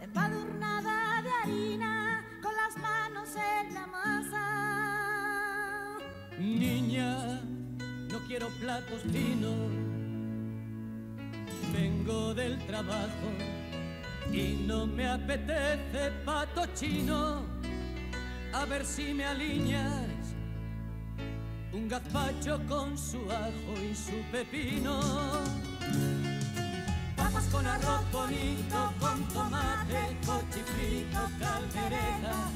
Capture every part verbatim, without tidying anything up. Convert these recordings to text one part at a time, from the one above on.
Empadurnada de harina, con las manos en la masa. Niña, no quiero platos finos, vengo del trabajo y no me apetece pato chino. A ver si me alineas un gazpacho con su ajo y su pepino. Papas con arroz bonito, con tomate, cochifrito, caldereta,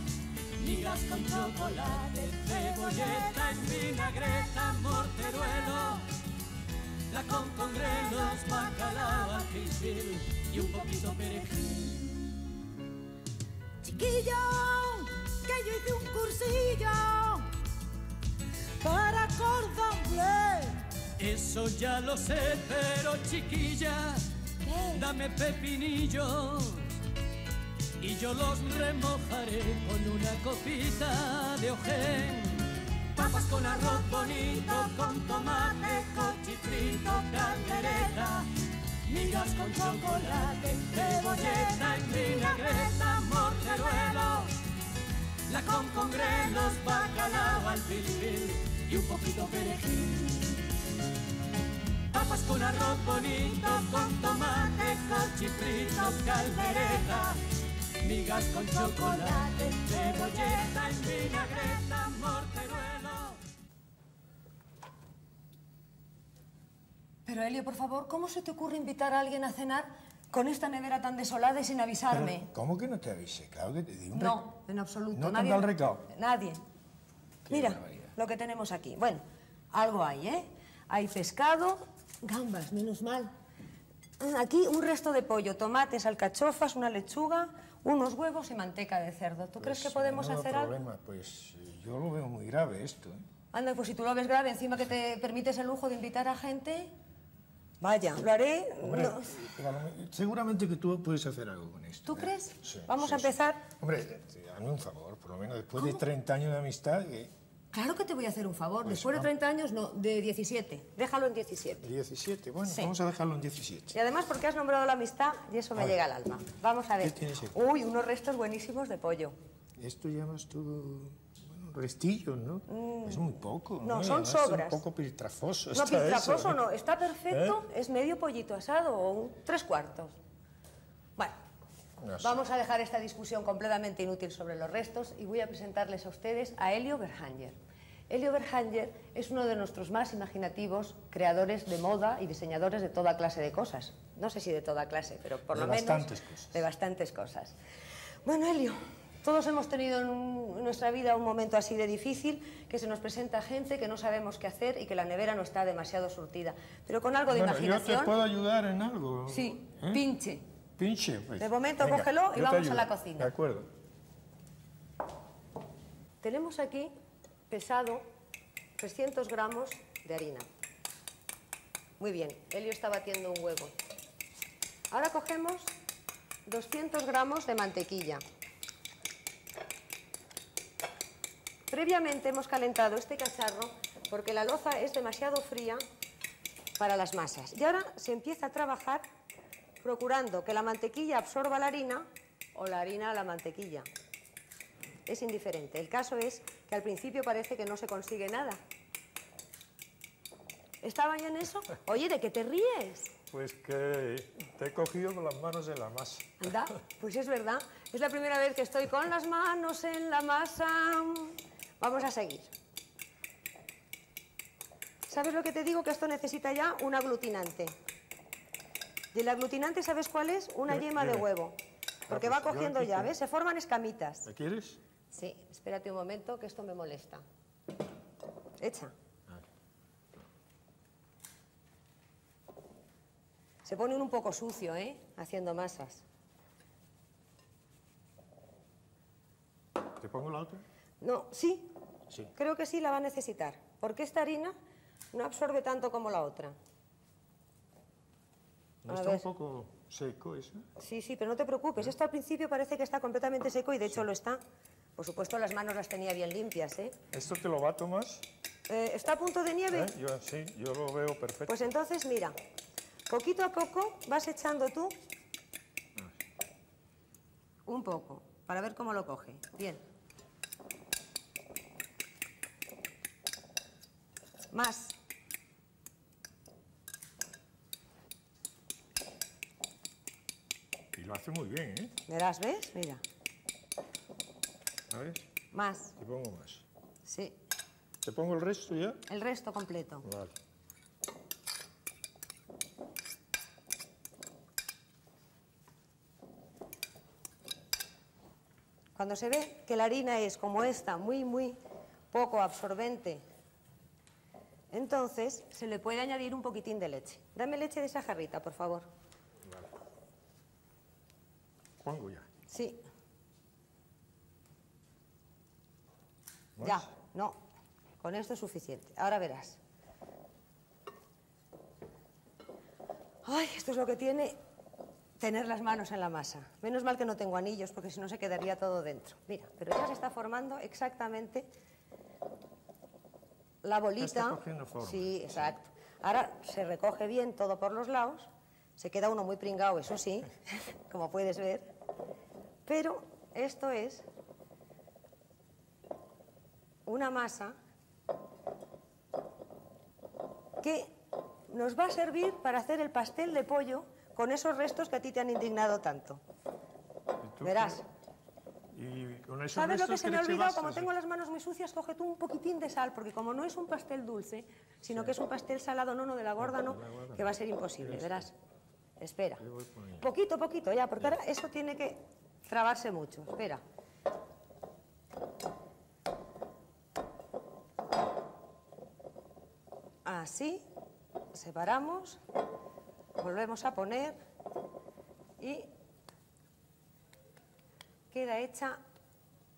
migas con chocolate, cebolleta en vinagreta, morteruelo, lacón con grelos, bacalao al pisil y un poquito perejil. Chiquillo, que yo hice un cursillo para acordarle. Eso ya lo sé, pero chiquilla, ¿qué? Dame pepinillos y yo los remojaré con una copita de ojén. Papas con arroz bonito, con tomate, cochifrito, caldereta, migas con chocolate, cebolleta en vinagreta, morteruelo, lacón con grelos, bacalao al pisil y un poquito perejil. Papas con arroz bonito, con tomate, cochifrito, caldereta, migas con chocolate, cebolleta en vinagreta, morteruelo. Pero Elio, por favor, ¿cómo se te ocurre invitar a alguien a cenar con esta nevera tan desolada y sin avisarme? Pero, ¿cómo que no te avisé? Claro que te di un recado. No, en absoluto. No te da el recado. Nadie. Mira lo que tenemos aquí. Bueno, algo hay, ¿eh? Hay pescado, gambas, menos mal. Aquí un resto de pollo, tomates, alcachofas, una lechuga, unos huevos y manteca de cerdo. ¿Tú pues crees que podemos hacer algo? Problema. Pues yo lo veo muy grave esto, ¿eh? Anda, pues si tú lo ves grave, encima que te permites el lujo de invitar a gente... Vaya, lo haré... Hombre, no. Seguramente que tú puedes hacer algo con esto. ¿Tú ¿eh? crees? Sí, Vamos sí, a empezar... Sí. Hombre, dame un favor, por lo menos después ¿Cómo? de treinta años de amistad... Eh, Claro que te voy a hacer un favor. Pues Después no. de treinta años, no, de diecisiete. Déjalo en diecisiete. diecisiete, bueno, sí. Vamos a dejarlo en diecisiete. Y además porque has nombrado la amistad y eso a me ver. llega al alma. Vamos a ver. ¿Qué tienes aquí? Uy, unos restos buenísimos de pollo. Esto llamas tú... Bueno, restillos, ¿no? Mm. Es muy poco. No, ¿no? son además sobras. Es un poco piltrafoso. No, piltrafoso eso, no. Está perfecto. ¿Eh? Es medio pollito asado o un tres cuartos. Bueno. No sé. Vamos a dejar esta discusión completamente inútil sobre los restos y voy a presentarles a ustedes a Elio Berhanyer. Elio Berhanyer es uno de nuestros más imaginativos creadores de moda y diseñadores de toda clase de cosas. No sé si de toda clase, pero por lo menos de bastantes cosas. Bueno, Elio, todos hemos tenido en, un, en nuestra vida un momento así de difícil, que se nos presenta gente que no sabemos qué hacer y que la nevera no está demasiado surtida. Pero con algo de bueno, imaginación... Yo te puedo ayudar en algo. Sí, ¿eh? pinche. Pinche, pues. De momento, Venga, cógelo y vamos a la cocina. De acuerdo. Tenemos aquí pesado trescientos gramos de harina. Muy bien, Elio está batiendo un huevo. Ahora cogemos doscientos gramos de mantequilla. Previamente hemos calentado este cacharro porque la loza es demasiado fría para las masas. Y ahora se empieza a trabajar procurando que la mantequilla absorba la harina o la harina a la mantequilla. Es indiferente. El caso es que al principio parece que no se consigue nada. ¿Estaba yo en eso? Oye, ¿de qué te ríes? Pues que te he cogido con las manos en la masa. ¿Anda? Pues es verdad. Es la primera vez que estoy con las manos en la masa. Vamos a seguir. ¿Sabes lo que te digo? Que esto necesita ya un aglutinante. Y el aglutinante, ¿sabes cuál es? Una yema de huevo. Porque va cogiendo ya, ¿ves? Se forman escamitas. ¿La quieres? Sí, espérate un momento, que esto me molesta. Echa. Se pone un poco sucio, ¿eh? Haciendo masas. ¿Te pongo la otra? No, sí. Sí. Creo que sí la va a necesitar. Porque esta harina no absorbe tanto como la otra. ¿No está un poco seco eso? Sí, sí, pero no te preocupes. Esto al principio parece que está completamente seco y de hecho lo está. Por supuesto, las manos las tenía bien limpias, ¿eh? ¿Esto te lo bato más? Eh, ¿Está a punto de nieve? ¿Eh? Yo, sí, yo lo veo perfecto. Pues entonces, mira, poquito a poco vas echando tú un poco, para ver cómo lo coge. Bien. Más. Y lo hace muy bien, ¿eh? Verás, ¿ves? Mira. ¿Sabes? Más. Te pongo más. Sí. ¿Te pongo el resto ya? El resto completo. Vale. Cuando se ve que la harina es como esta, muy, muy poco absorbente, entonces se le puede añadir un poquitín de leche. Dame leche de esa jarrita, por favor. Vale. ¿Pongo ya? Sí. ¿Más? Ya, no. Con esto es suficiente. Ahora verás. Ay, esto es lo que tiene tener las manos en la masa. Menos mal que no tengo anillos, porque si no se quedaría todo dentro. Mira, pero ya se está formando exactamente la bolita. Está cogiendo forma. Sí, exacto. Ahora se recoge bien todo por los lados. Se queda uno muy pringado, eso sí, como puedes ver. Pero esto es una masa que nos va a servir para hacer el pastel de pollo con esos restos que a ti te han indignado tanto. ¿Y verás? Que... ¿Y con esos ¿Sabes restos lo que se que me ha olvidado? Como tengo las manos muy sucias, coge tú un poquitín de sal, porque como no es un pastel dulce, sino sí. que es un pastel salado, no, no, de la gorda, no, que va a ser imposible, verás. Espera. Poquito, poquito, ya, porque ya. ahora esto tiene que trabarse mucho. Espera. Así, separamos, volvemos a poner y queda hecha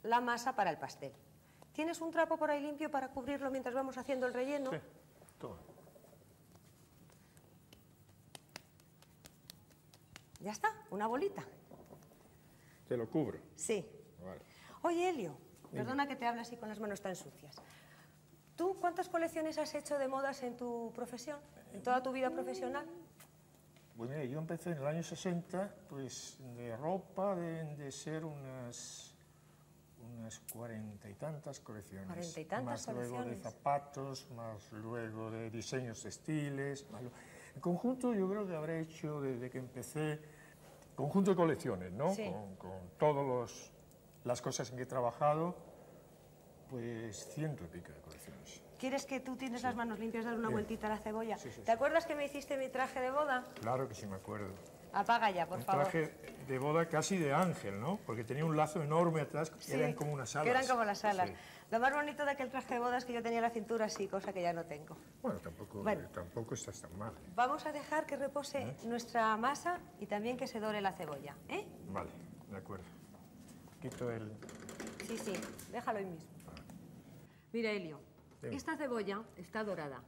la masa para el pastel. ¿Tienes un trapo por ahí limpio para cubrirlo mientras vamos haciendo el relleno? Sí, toma. Ya está, una bolita. ¿Te lo cubro? Sí. Vale. Oye, Elio, perdona que te hable así con las manos tan sucias. ¿Tú cuántas colecciones has hecho de modas en tu profesión, en toda tu vida profesional? Bueno, yo empecé en el año sesenta, pues de ropa deben de ser unas, unas cuarenta y tantas colecciones. Cuarenta y tantas más colecciones. Más luego de zapatos, más luego de diseños textiles. Más... En conjunto yo creo que habré hecho desde que empecé, conjunto de colecciones, ¿no? Sí. Con, con todas las cosas en que he trabajado. Pues ciento y pico de colecciones. ¿Quieres que tú tienes sí. las manos limpias dar una sí. vueltita a la cebolla? Sí, sí, ¿Te sí. acuerdas que me hiciste mi traje de boda? Claro que sí me acuerdo. Apaga ya, por un favor. Un traje de boda casi de ángel, ¿no? Porque tenía un lazo enorme atrás que sí, eran como unas alas. Que eran como las alas. Sí. Lo más bonito de aquel traje de boda es que yo tenía la cintura así, cosa que ya no tengo. Bueno, tampoco, bueno, tampoco estás tan mal. ¿eh? Vamos a dejar que repose ¿Eh? nuestra masa y también que se dore la cebolla, ¿eh? Vale, de acuerdo. Quito el... Sí, sí, déjalo ahí mismo. Mira, Elio, sí. esta cebolla está dorada.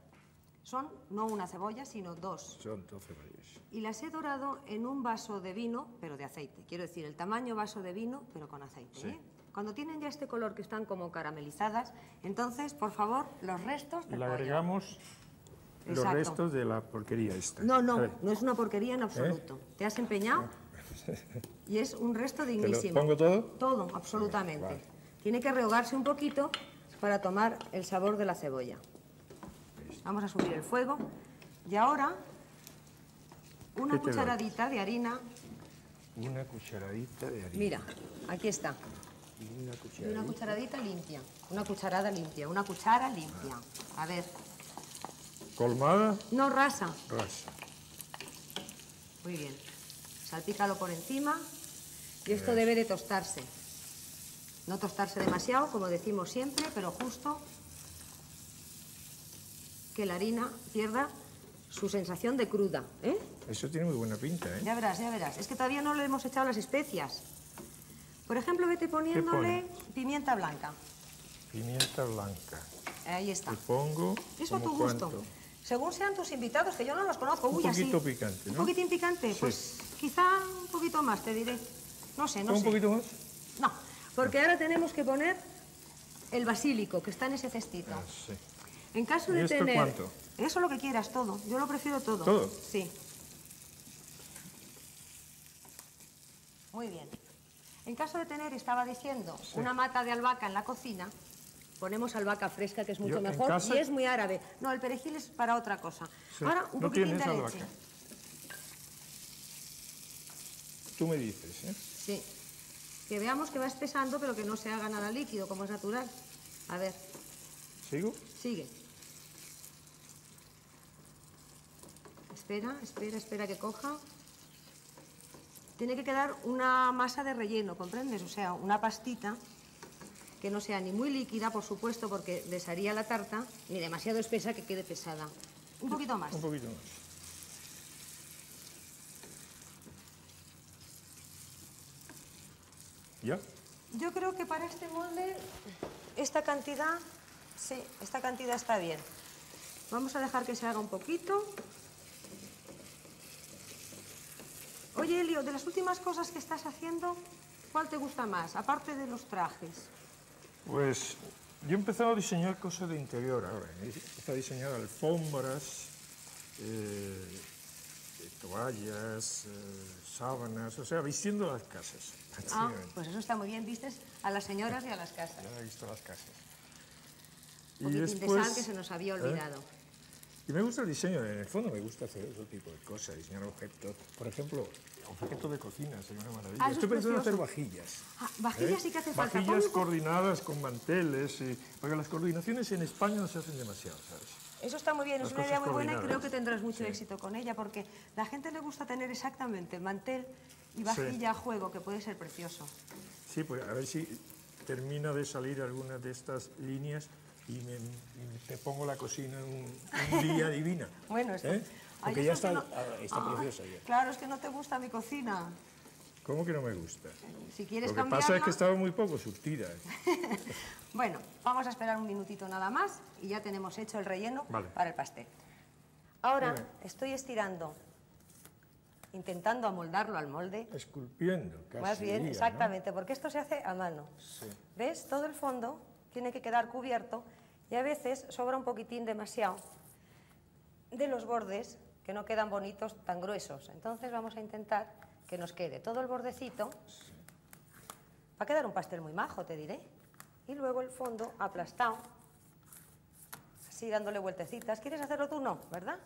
Son no una cebolla, sino dos. Son dos cebollas. Y las he dorado en un vaso de vino, pero de aceite. Quiero decir, el tamaño vaso de vino, pero con aceite. Sí. ¿eh? Cuando tienen ya este color, que están como caramelizadas, entonces, por favor, los restos... Le agregamos Exacto. los restos de la porquería esta. No, no, no es una porquería en absoluto. ¿Eh? ¿Te has empeñado? Y es un resto dignísimo. ¿Te lo pongo todo? Todo, absolutamente. Vale. Tiene que rehogarse un poquito... para tomar el sabor de la cebolla. Vamos a subir el fuego y ahora una cucharadita de harina. Una cucharadita de harina. Mira, aquí está. Y una cucharadita. Una cucharadita limpia. Una cucharada limpia. Una cuchara limpia. A ver. ¿Colmada? No, rasa. Rasa. Muy bien. Salpícalo por encima y esto debe de tostarse. No tostarse demasiado, como decimos siempre, pero justo que la harina pierda su sensación de cruda, ¿eh? Eso tiene muy buena pinta, ¿eh? Ya verás, ya verás. Es que todavía no le hemos echado las especias. Por ejemplo, vete poniéndole pimienta blanca. Pimienta blanca. Ahí está. Le pongo... Eso a tu gusto. ¿Cuánto? Según sean tus invitados, que yo no los conozco. Un Uy, poquito así. picante, ¿no? Un poquitín picante. Sí. Pues quizá un poquito más, te diré. No sé, no sé. ¿Un poquito más? No. Porque ahora tenemos que poner el basílico, que está en ese cestito. Ah, sí. En caso de ¿esto tener... ¿cuánto? Eso lo que quieras, todo. Yo lo prefiero todo. ¿Todo? Sí. Muy bien. En caso de tener, estaba diciendo, sí, una mata de albahaca en la cocina, ponemos albahaca fresca, que es mucho Yo, mejor, casa... y es muy árabe. No, el perejil es para otra cosa. Sí. Ahora, un no poquitín de leche. Tú me dices, ¿eh? Sí. Que veamos que va espesando, pero que no se haga nada líquido, como es natural. A ver. ¿Sigo? Sigue. Espera, espera, espera que coja. Tiene que quedar una masa de relleno, ¿comprendes? O sea, una pastita que no sea ni muy líquida, por supuesto, porque desharía la tarta, ni demasiado espesa que quede pesada. Un poquito más. Un poquito más. ¿Ya? Yo creo que para este molde, esta cantidad, sí, esta cantidad está bien. Vamos a dejar que se haga un poquito. Oye, Elio, de las últimas cosas que estás haciendo, ¿cuál te gusta más, aparte de los trajes? Pues yo he empezado a diseñar cosas de interior ahora. He empezado a diseñar alfombras, eh, toallas, eh, sábanas, o sea, vistiendo las casas. Ah, pues eso está muy bien, vistes a las señoras y a las casas. Ya he visto las casas. Un poquitín después, de sal que se nos había olvidado. ¿Eh? Y me gusta el diseño, en el fondo me gusta hacer otro tipo de cosas, diseñar objetos. Por ejemplo, objetos de cocina, sería una maravilla. Ah, estoy pensando en hacer vajillas. Ah, ¿vajillas sí ¿eh? que hace falta? Vajillas coordinadas con manteles. Y... Porque las coordinaciones en España no se hacen demasiado, ¿sabes? Eso está muy bien, las es una idea muy buena y creo que tendrás mucho sí. éxito con ella, porque a la gente le gusta tener exactamente mantel y vajilla sí. a juego, que puede ser precioso. Sí, pues a ver si termina de salir alguna de estas líneas. Y, me, y te pongo la cocina un, un día divina. Bueno, esto, ¿eh? Porque ya está, no, está ah, preciosa ya. Claro, es que no te gusta mi cocina. ¿Cómo que no me gusta? Si quieres cambiarla... Lo que pasa es que estaba muy poco surtida. Bueno, vamos a esperar un minutito nada más y ya tenemos hecho el relleno vale. para el pastel. Ahora bueno. estoy estirando, intentando amoldarlo al molde. Esculpiendo, casi. Más bien, día, exactamente, ¿no? Porque esto se hace a mano. Sí. ¿Ves? Todo el fondo tiene que quedar cubierto y a veces sobra un poquitín demasiado de los bordes que no quedan bonitos tan gruesos. Entonces vamos a intentar que nos quede todo el bordecito. Va a quedar un pastel muy majo, te diré. Y luego el fondo aplastado, así dándole vueltecitas. ¿Quieres hacerlo tú? No, ¿verdad?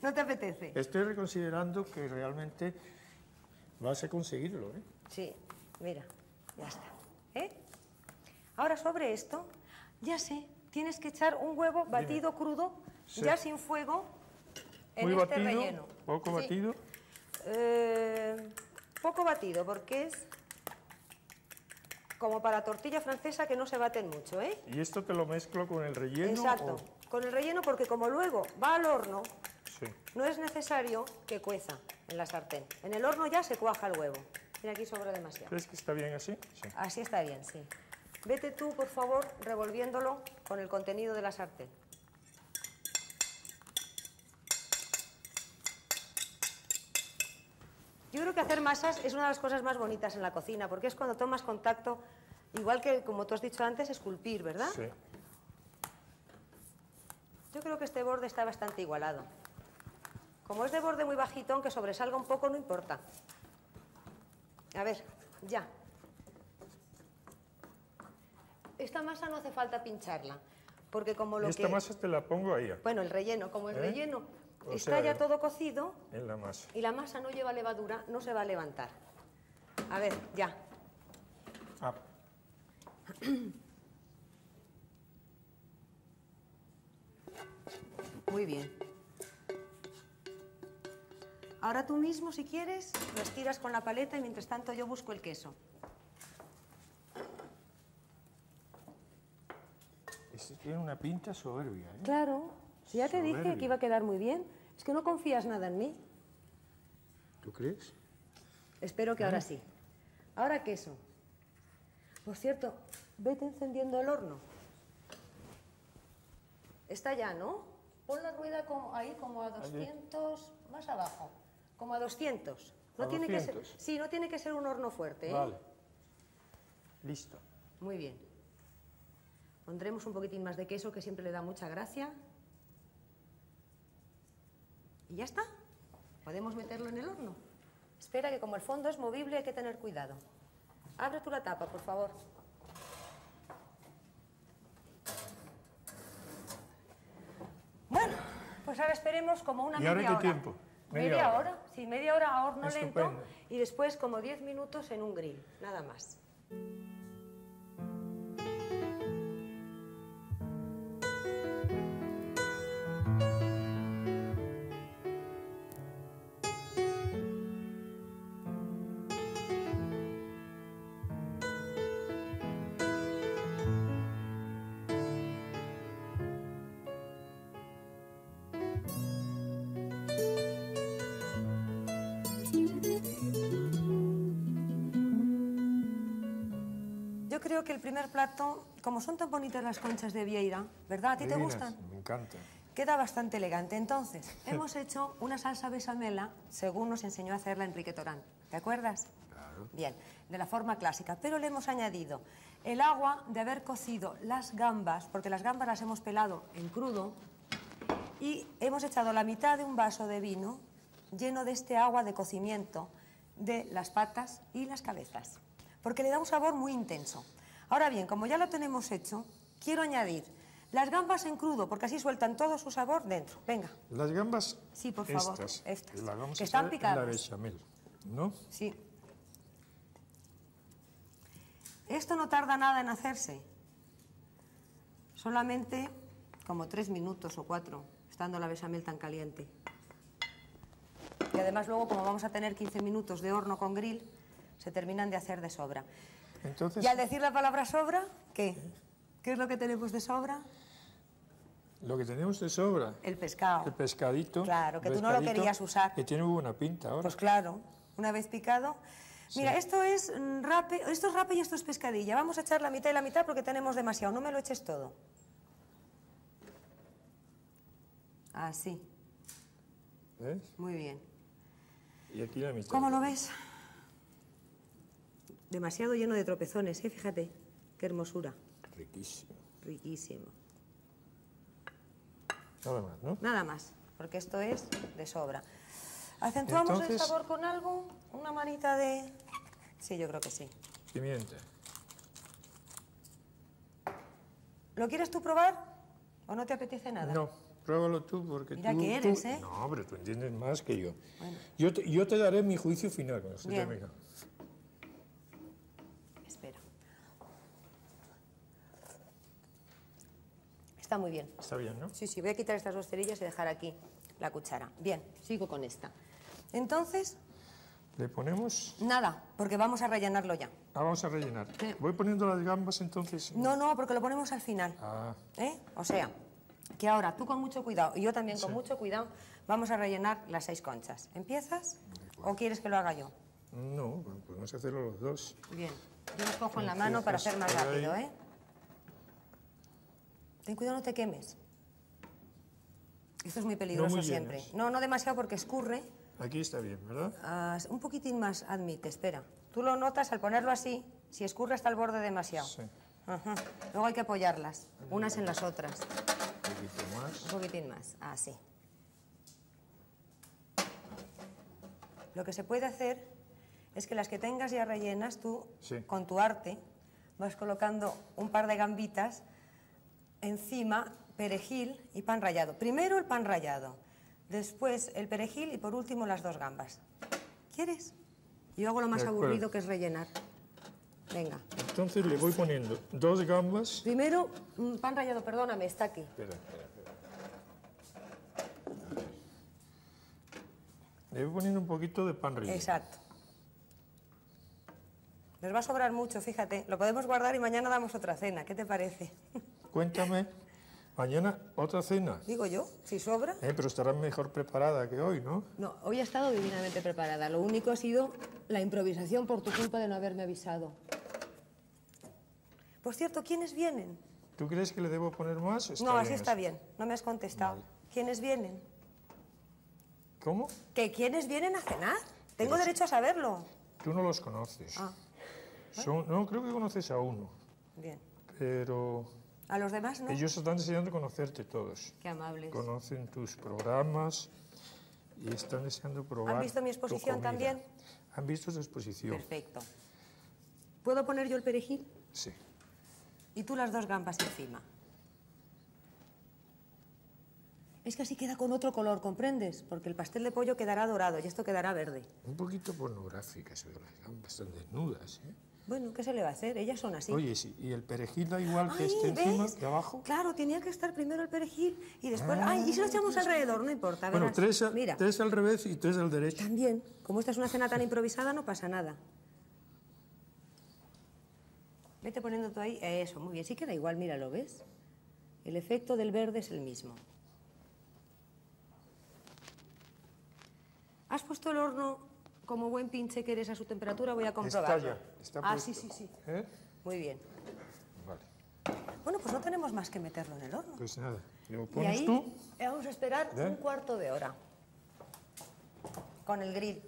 ¿No te apetece? Estoy reconsiderando que realmente vas a conseguirlo, ¿eh? Sí, mira, ya está, ¿eh? Ahora sobre esto, ya sé, tienes que echar un huevo batido Dime. crudo, sí. ya sin fuego, en Muy este batido, relleno. ¿Poco sí. batido? Eh, poco batido, porque es como para tortilla francesa que no se baten mucho, ¿eh? ¿Y esto te lo mezclo con el relleno? Exacto, o... con el relleno porque como luego va al horno, sí. no es necesario que cueza en la sartén. En el horno ya se cuaja el huevo. Mira, aquí sobra demasiado. ¿Crees que está bien así? Sí. Así está bien, sí. Vete tú, por favor, revolviéndolo con el contenido de la sartén. Yo creo que hacer masas es una de las cosas más bonitas en la cocina, porque es cuando tomas contacto, igual que, como tú has dicho antes, esculpir, ¿verdad? Sí. Yo creo que este borde está bastante igualado. Como es de borde muy bajito, aunque sobresalga un poco, no importa. A ver, ya. Esta masa no hace falta pincharla, porque como lo ¿Y esta que... esta masa te la pongo ahí? Bueno, el relleno, como el ¿Eh? relleno o está sea, ya todo cocido... En la masa. Y la masa no lleva levadura, no se va a levantar. A ver, ya. Ah. Muy bien. Ahora tú mismo, si quieres, lo estiras con la paleta y mientras tanto yo busco el queso. Tiene una pinta soberbia, ¿eh? Claro, si ya te soberbia. dije que iba a quedar muy bien. Es que no confías nada en mí. ¿Tú crees? Espero que ¿Eh? ahora sí. Ahora queso. Por cierto, vete encendiendo el horno. Está ya, ¿no? Pon la rueda como, ahí como a doscientos, ¿Allí? más abajo. Como a doscientos. No ¿A tiene doscientos? Que ser, sí, no tiene que ser un horno fuerte, ¿eh? Vale. Listo. Muy bien. Pondremos un poquitín más de queso, que siempre le da mucha gracia. Y ya está. Podemos meterlo en el horno. Espera, que como el fondo es movible, hay que tener cuidado. Abre tú la tapa, por favor. Bueno, pues ahora esperemos como una media hora. ¿Y ahora qué tiempo? Media, media hora. hora. Sí, media hora a horno Estupendo. lento y después como diez minutos en un grill, nada más. Creo que el primer plato, como son tan bonitas las conchas de Vieira, ¿verdad? ¿A ti te gustan? Me encanta. Queda bastante elegante. Entonces, hemos hecho una salsa bechamela, según nos enseñó a hacerla Enrique Torán. ¿Te acuerdas? Claro. Bien, de la forma clásica. Pero le hemos añadido el agua de haber cocido las gambas, porque las gambas las hemos pelado en crudo, y hemos echado la mitad de un vaso de vino lleno de este agua de cocimiento de las patas y las cabezas, porque le da un sabor muy intenso. Ahora bien, como ya lo tenemos hecho, quiero añadir las gambas en crudo, porque así sueltan todo su sabor dentro. Venga. Las gambas. Sí, por favor. Estas. estas las gambas que están picadas. La bechamel, ¿no? Sí. Esto no tarda nada en hacerse. Solamente como tres minutos o cuatro, estando la bechamel tan caliente. Y además luego, como vamos a tener quince minutos de horno con grill, se terminan de hacer de sobra. Entonces, y al decir la palabra sobra, ¿qué? ¿Qué es lo que tenemos de sobra? Lo que tenemos de sobra. El pescado. El pescadito. Claro, que tú no lo querías usar. Que tiene muy buena pinta ahora. Pues claro, una vez picado. Mira, sí. esto es rape, esto es rape y esto es pescadilla. Vamos a echar la mitad y la mitad porque tenemos demasiado. No me lo eches todo. Así. ¿Ves? Muy bien. Y aquí la mitad. ¿Cómo lo ves? Demasiado lleno de tropezones, ¿eh? Fíjate, qué hermosura. Riquísimo. Riquísimo. Nada más, ¿no? Nada más, porque esto es de sobra. ¿Acentuamos Entonces, el sabor con algo? ¿Una manita de...? Sí, yo creo que sí. Pimienta. ¿Lo quieres tú probar o no te apetece nada? No, pruébalo tú porque Mira tú... Mira que eres, tú... ¿eh? No, pero tú entiendes más que yo. Bueno. Yo, te, yo te daré mi juicio final. Bien. Termina. Está muy bien. Está bien, ¿no? Sí, sí, voy a quitar estas dos cerillas y dejar aquí la cuchara. Bien, sigo con esta. Entonces... ¿Le ponemos...? Nada, porque vamos a rellenarlo ya. Ah, vamos a rellenar. Sí. ¿Voy poniendo las gambas entonces? No, no, porque lo ponemos al final. Ah. ¿Eh? O sea, que ahora tú con mucho cuidado y yo también con sí. mucho cuidado vamos a rellenar las seis conchas. ¿Empiezas o quieres que lo haga yo? No, bueno, podemos hacerlo los dos. Bien, yo los cojo en la mano para hacer más rápido, ¿eh? Ten cuidado, no te quemes. Esto es muy peligroso no muy siempre. No, no demasiado porque escurre. Aquí está bien, ¿verdad? Uh, un poquitín más, admite, espera. Tú lo notas al ponerlo así, si escurre hasta el borde demasiado. Sí. Ajá. Luego hay que apoyarlas, Ahí unas va. en las otras. Un poquitín más. Un poquitín más, así. Lo que se puede hacer es que las que tengas ya rellenas, tú, sí. con tu arte, vas colocando un par de gambitas encima perejil y pan rallado. Primero el pan rallado, después el perejil y por último las dos gambas. ¿Quieres? Yo hago lo más aburrido, que es rellenar. Venga. Entonces le voy poniendo dos gambas. Primero, pan rallado, perdóname, está aquí. Espera, espera, espera. Le voy poniendo un poquito de pan rallado. Exacto. Nos va a sobrar mucho, fíjate. Lo podemos guardar y mañana damos otra cena. ¿Qué te parece? Cuéntame, mañana otra cena. Digo yo, si sobra. Eh, pero estará mejor preparada que hoy, ¿no? No, hoy ha estado divinamente preparada. Lo único ha sido la improvisación por tu culpa de no haberme avisado. Por cierto, ¿quiénes vienen? ¿Tú crees que le debo poner más? Está no, así bien, está eso. bien. No me has contestado. Vale. ¿Quiénes vienen? ¿Cómo? ¿Que quiénes vienen a cenar? Tengo pero derecho a saberlo. Tú no los conoces. Ah. Son, no, creo que conoces a uno. Bien. Pero... A los demás no. Ellos están deseando conocerte todos. Qué amables. Conocen tus programas y están deseando probar. ¿Han visto mi exposición también? Han visto su exposición. Perfecto. ¿Puedo poner yo el perejil? Sí. Y tú las dos gambas encima. Es que así queda con otro color, ¿comprendes? Porque el pastel de pollo quedará dorado y esto quedará verde. Un poquito pornográfica, se ven las gambas tan desnudas, ¿eh? Bueno, ¿qué se le va a hacer? Ellas son así. Oye, sí, ¿y el perejil da igual que esté encima, que abajo? Claro, tenía que estar primero el perejil y después... Ah, ¡ay! Y si lo echamos alrededor, no importa. Bueno, tres, a, Mira. tres al revés y tres al derecho. También. Como esta es una cena tan improvisada, no pasa nada. Vete poniendo tú ahí... Eso, muy bien. Sí queda igual, mira, ¿lo ves? El efecto del verde es el mismo. ¿Has puesto el horno como buen pinche que eres a su temperatura? Voy a comprobarlo. Está ya, está puesto. Ah, sí, sí, sí. ¿Eh? Muy bien. Vale. Bueno, pues no tenemos más que meterlo en el horno. Pues nada. ¿Lo pones y ahí tú? Vamos a esperar ¿Eh? un cuarto de hora. Con el grill.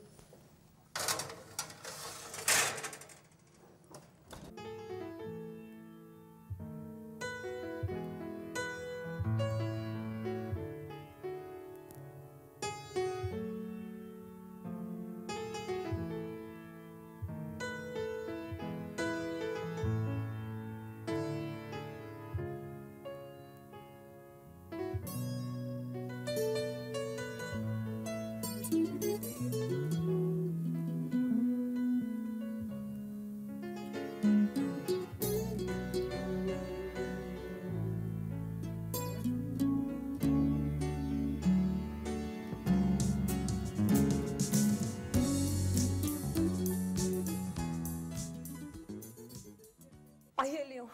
Ay, Elio.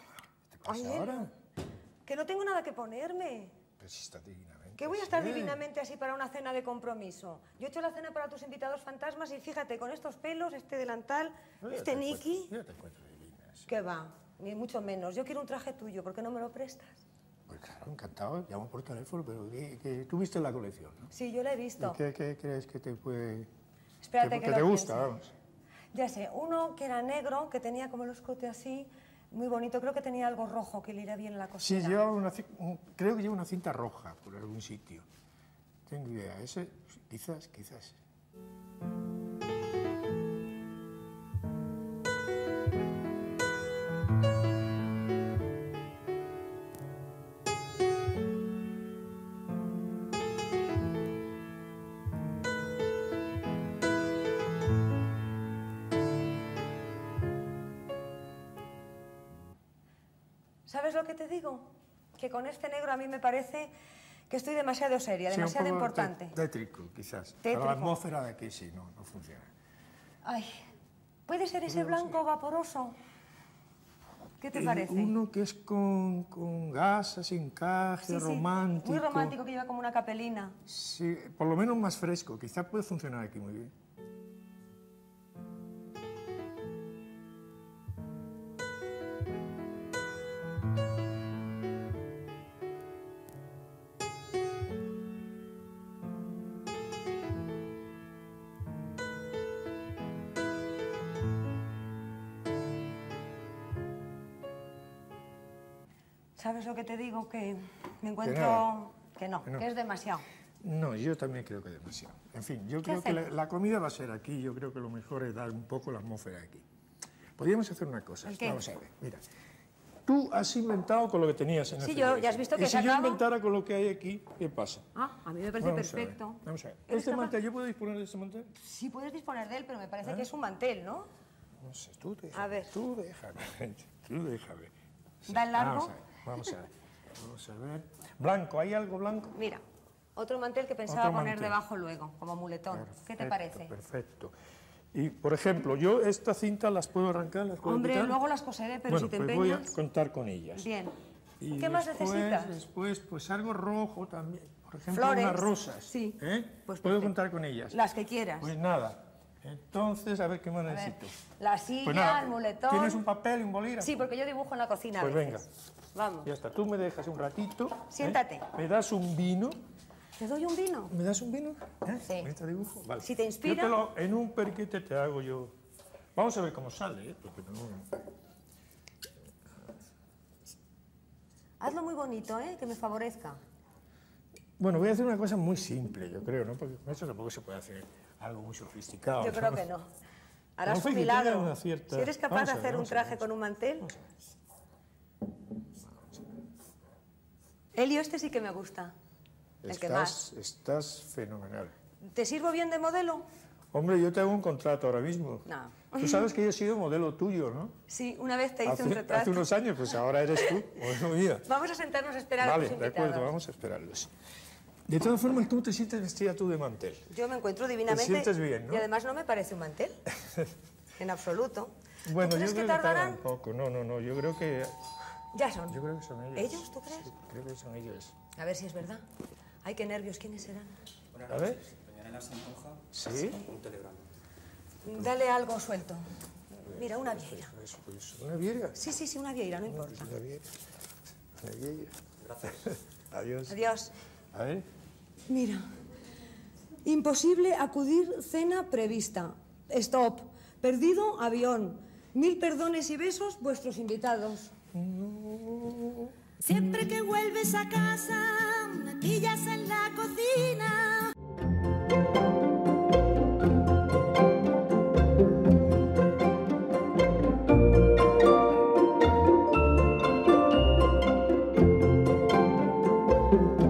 ¿Qué te pasa Ay, Elio. ahora? Que no tengo nada que ponerme. Pero si está divinamente. ¿Qué voy a estar sí. divinamente así para una cena de compromiso? Yo he hecho la cena para tus invitados fantasmas y fíjate, con estos pelos, este delantal, no, este Nicky... Yo te encuentro divina. Sí. ¿Qué va? Ni mucho menos. Yo quiero un traje tuyo, ¿por qué no me lo prestas? Pues claro, encantado. Llamo por teléfono, pero que, que, tú viste la colección, ¿no? Sí, yo la he visto. ¿Y qué, qué crees que te puede...? Espérate que, que, que lo te gusta, piense. vamos. Ya sé, uno que era negro, que tenía como el escote así... Muy bonito, creo que tenía algo rojo que le irá bien a la cocina. Sí, lleva una, creo que lleva una cinta roja por algún sitio. Tengo idea, ese quizás, quizás. ¿Sabes lo que te digo? Que con este negro a mí me parece que estoy demasiado seria, sí, demasiado un poco importante. Tétrico, quizás. Tétrico. La atmósfera de aquí sí, no, no funciona. Ay, ¿puede ser ese blanco sí. vaporoso? ¿Qué te El, parece? Uno que es con, con gasas, encaje, sí, sí, romántico. Muy romántico, que lleva como una capelina. Sí, por lo menos más fresco, quizás puede funcionar aquí muy bien. ¿Sabes lo que te digo? Que me encuentro... Que, que, no, que no, que es demasiado. No, yo también creo que es demasiado. En fin, yo creo hacemos? que la, la comida va a ser aquí, yo creo que lo mejor es dar un poco la atmósfera aquí. Podríamos hacer una cosa, vamos a ver, mira. Tú has inventado con lo que tenías en el Sí, yo, ya has visto que y si acaba... yo inventara con lo que hay aquí, ¿qué pasa? Ah, a mí me parece vamos perfecto. A ver, vamos a ver. ¿Este capaz... mantel, yo puedo disponer de este mantel? Sí, puedes disponer de él, pero me parece ¿Eh? que es un mantel, ¿no? No sé, tú déjame, a ver. tú déjame, tú déjame. ¿Da el largo? Vamos a ver, vamos a ver, vamos a ver. Blanco, ¿hay algo blanco? Mira, otro mantel que pensaba otro poner mantel. debajo luego, como muletón. Perfecto, ¿qué te parece? Perfecto. Y, por ejemplo, yo esta cinta las puedo arrancar, las puedo Hombre, quitar. luego las coseré, pero bueno, si te pues empeñas... voy a contar con ellas. Bien. Y ¿Qué después, más necesitas? Después, pues algo rojo también. Por ejemplo, Flores. unas rosas. Sí. ¿Eh? Pues puedo perfecto. contar con ellas. Las que quieras. Pues nada. Entonces, a ver, ¿qué más necesito? La silla, pues nada, el muletón... ¿Tienes un papel y un bolígrafo? Sí, porque yo dibujo en la cocina Pues a veces. venga. Vamos. Ya está. Tú me dejas un ratito. Siéntate. ¿eh? ¿Me das un vino? ¿Te doy un vino? ¿Me das un vino? ¿Eh? Sí. ¿Me te dibujo? Vale. Si te inspira... Yo te lo, en un periquete te hago yo... Vamos a ver cómo sale, ¿eh? Porque no... Hazlo muy bonito, ¿eh? Que me favorezca. Bueno, voy a hacer una cosa muy simple, yo creo, ¿no? Porque con eso tampoco se puede hacer algo muy sofisticado. Yo creo ¿no? que no. Harás no, un milagro. Cierta... Si eres capaz ver, de hacer un traje ver, con un mantel... Vamos a ver. Vamos a ver. Elio, este sí que me gusta. El estás, que más. Estás fenomenal. ¿Te sirvo bien de modelo? Hombre, yo te hago un contrato ahora mismo. No. Tú sabes que yo he sido modelo tuyo, ¿no? Sí, una vez te hice hace, un retrato. Hace unos años, pues ahora eres tú, modelo mía. Vamos a sentarnos a esperar vale, a los invitados. Vale, de acuerdo, vamos a esperarlos. De todas formas, ¿cómo te sientes vestida tú de mantel? Yo me encuentro divinamente. Te sientes bien, ¿no? Y además no me parece un mantel, en absoluto. Bueno, ¿tú crees yo creo que tardarán? Que tardan poco. No, no, no, yo creo que... Ya son. Yo creo que son ellos. ¿Ellos, tú crees? Sí, creo que son ellos. A ver si es verdad. Ay, qué nervios. ¿Quiénes serán? Buenas noches. A ver. Mañana se antoja. ¿Sí? Un telegrama. Dale algo suelto. Mira, una vieira. Eso, eso, eso. ¿Una vieira? Sí, sí, sí, una vieira, no, no importa. Una vieira. Una vieira. Gracias. Adiós. Adiós. A ver. Mira. Imposible acudir cena prevista. Stop. Perdido avión. Mil perdones y besos vuestros invitados. No. Siempre que vuelves a casa, me pillas en la cocina. Thank you.